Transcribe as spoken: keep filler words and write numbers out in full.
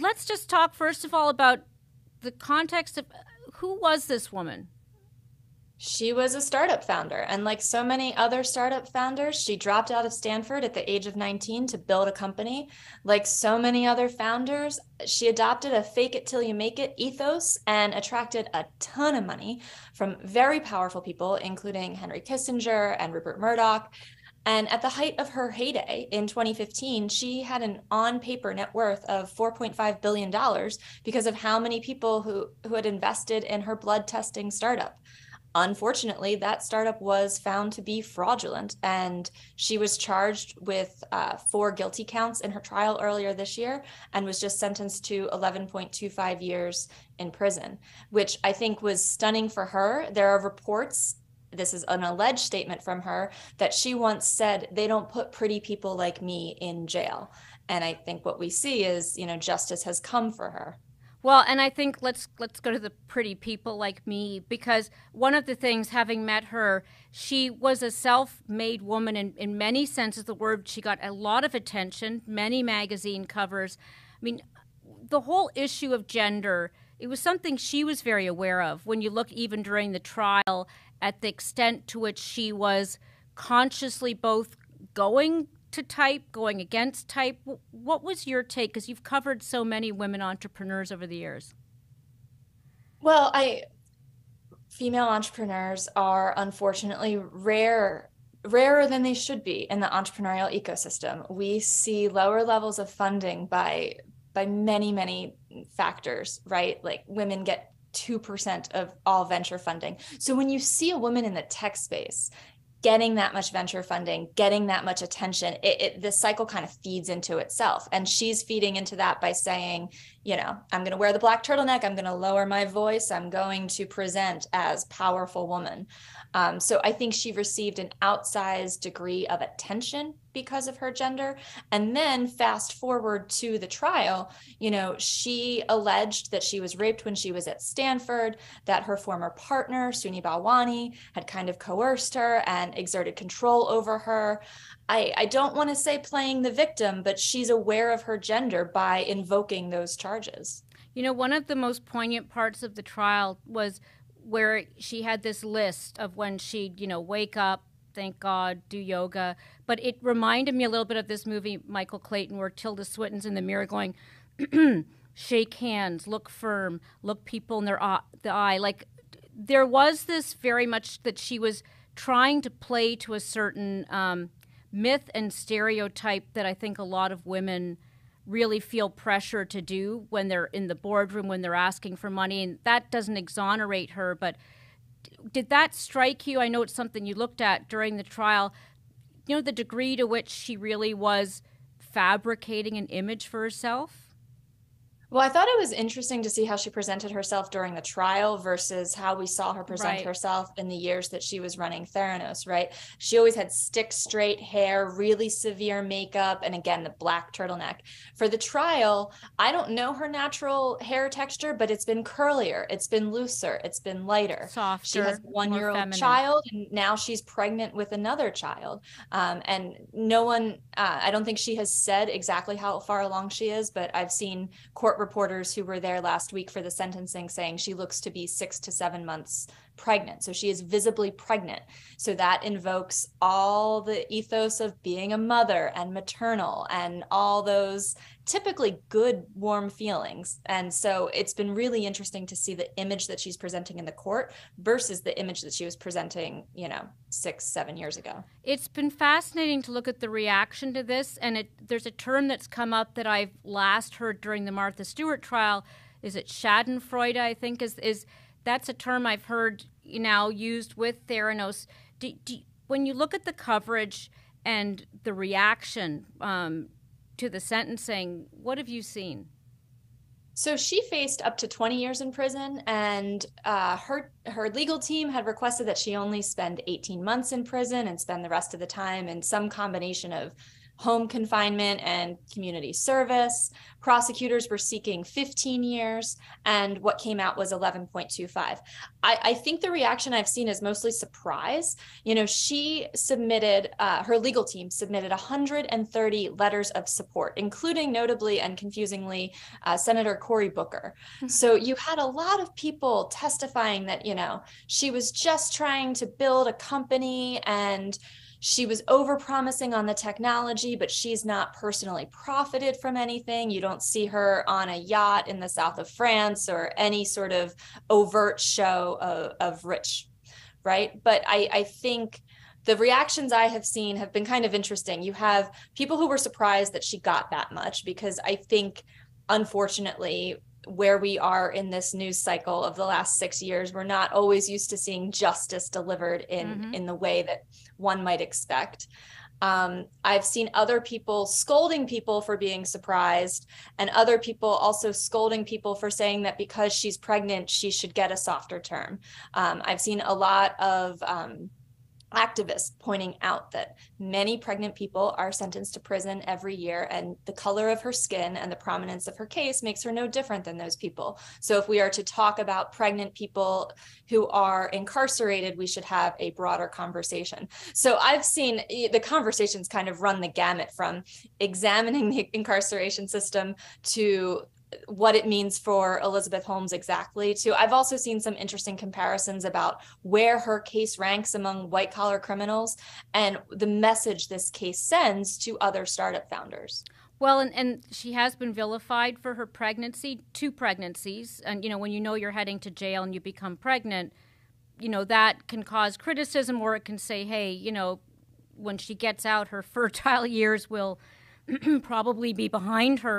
let's just talk first of all about the context of who was this woman? She was a startup founder, and like so many other startup founders, she dropped out of Stanford at the age of nineteen to build a company. Like so many other founders, she adopted a fake it till you make it ethos and attracted a ton of money from very powerful people, including Henry Kissinger and Rupert Murdoch. And at the height of her heyday in twenty fifteen, she had an on-paper net worth of four point five billion dollars because of how many people who, who had invested in her blood testing startup. Unfortunately, that startup was found to be fraudulent, and she was charged with uh, four guilty counts in her trial earlier this year and was just sentenced to eleven point two five years in prison, which I think was stunning for her. There are reports, this is an alleged statement from her, that she once said, "They don't put pretty people like me in jail." And I think what we see is, you know, justice has come for her. Well, and I think let's let's go to the pretty people like me, because one of the things, having met her, she was a self-made woman in, in many senses of the word. She got a lot of attention, many magazine covers. I mean, the whole issue of gender, it was something she was very aware of when you look even during the trial at the extent to which she was consciously both going to type, going against type. What was your take? Because you've covered so many women entrepreneurs over the years. Well, I, female entrepreneurs are unfortunately rare, rarer than they should be in the entrepreneurial ecosystem. We see lower levels of funding by, by many, many factors, right? Like women get two percent of all venture funding. So when you see a woman in the tech space getting that much venture funding, getting that much attention, it, it, this cycle kind of feeds into itself. And she's feeding into that by saying, you know, I'm going to wear the black turtleneck, I'm going to lower my voice, I'm going to present as powerful woman. Um, so I think she received an outsized degree of attention because of her gender. And then fast forward to the trial, you know, she alleged that she was raped when she was at Stanford, that her former partner, Sunny Balwani, had kind of coerced her and exerted control over her. I, I don't want to say playing the victim, but she's aware of her gender by invoking those charges. You know, one of the most poignant parts of the trial was where she had this list of when she'd, you know, wake up, thank God, do yoga. But it reminded me a little bit of this movie, Michael Clayton, where Tilda Swinton's in the mirror going, shake hands, look firm, look people in their eye, the eye. Like there was this very much that she was trying to play to a certain um, myth and stereotype that I think a lot of women really feel pressure to do when they're in the boardroom, when they're asking for money. And that doesn't exonerate her, but did that strike you? I know it's something you looked at during the trial. You know, the degree to which she really was fabricating an image for herself? Well, I thought it was interesting to see how she presented herself during the trial versus how we saw her present right. herself in the years that she was running Theranos, right? She always had stick straight hair, really severe makeup, and again, the black turtleneck. For the trial, I don't know her natural hair texture, but it's been curlier, it's been looser, it's been lighter. Softer, she has a one-year-old child, and now she's pregnant with another child. Um, and no one, uh, I don't think she has said exactly how far along she is, but I've seen court reporters who were there last week for the sentencing saying she looks to be six to seven months pregnant. So she is visibly pregnant. So that invokes all the ethos of being a mother and maternal and all those typically good, warm feelings. And so it's been really interesting to see the image that she's presenting in the court versus the image that she was presenting, you know, six, seven years ago. It's been fascinating to look at the reaction to this. And it, there's a term that's come up that I've last heard during the Martha Stewart trial. Is it Schadenfreude, I think, is is that's a term I've heard you now used with Theranos. Do, do, when you look at the coverage and the reaction um, to the sentencing, what have you seen? So she faced up to twenty years in prison, and uh, her her legal team had requested that she only spend eighteen months in prison and spend the rest of the time in some combination of home confinement and community service. Prosecutors were seeking fifteen years, and what came out was eleven point two five. I, I think the reaction I've seen is mostly surprise. You know, she submitted, uh, her legal team submitted one hundred thirty letters of support, including notably and confusingly, uh, Senator Cory Booker. Mm-hmm. So you had a lot of people testifying that, you know, she was just trying to build a company and she was overpromising on the technology, but she's not personally profited from anything. You don't see her on a yacht in the south of France or any sort of overt show of, of rich, right? But I, I think the reactions I have seen have been kind of interesting. You have people who were surprised that she got that much, because I think, unfortunately, where we are in this news cycle of the last six years, we're not always used to seeing justice delivered in, mm-hmm. in the way that one might expect. Um, I've seen other people scolding people for being surprised, and other people also scolding people for saying that because she's pregnant, she should get a softer term. Um, I've seen a lot of um, activists pointing out that many pregnant people are sentenced to prison every year, and the color of her skin and the prominence of her case makes her no different than those people. So if we are to talk about pregnant people who are incarcerated, we should have a broader conversation. So I've seen the conversations kind of run the gamut from examining the incarceration system to what it means for Elizabeth Holmes exactly, too. I've also seen some interesting comparisons about where her case ranks among white-collar criminals and the message this case sends to other startup founders. Well, and, and she has been vilified for her pregnancy, two pregnancies. And, you know, when you know you're heading to jail and you become pregnant, you know, that can cause criticism, or it can say, hey, you know, when she gets out, her fertile years will probably be behind her.